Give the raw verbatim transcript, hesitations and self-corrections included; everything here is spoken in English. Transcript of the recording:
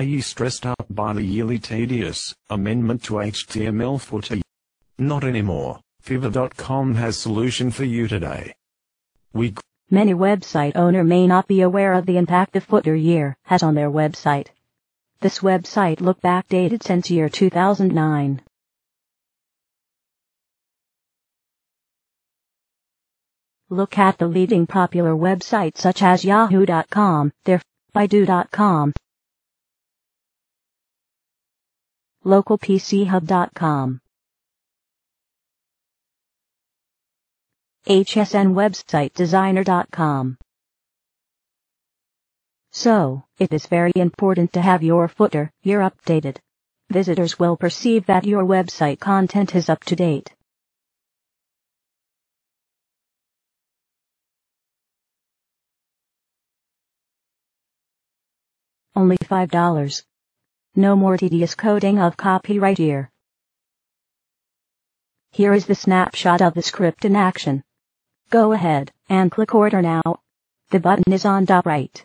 that is stressed out by the yearly tedious amendment to H T M L for two years. Not anymore. Fiverr dot com has solution for you today. We Many website owner may not be aware of the impact a footer year has on their website. This website look back dated since year two thousand nine. Look at the leading popular websites such as Yahoo dot com, their Baidu dot com, Local P C Hub dot com, H S N Website Designer dot com. So, it is very important to have your footer year updated. Visitors will perceive that your website content is up to date. Only five dollars. No more tedious coding of copyright year. Here is the snapshot of the script in action. Go ahead and click order now. The button is on top right.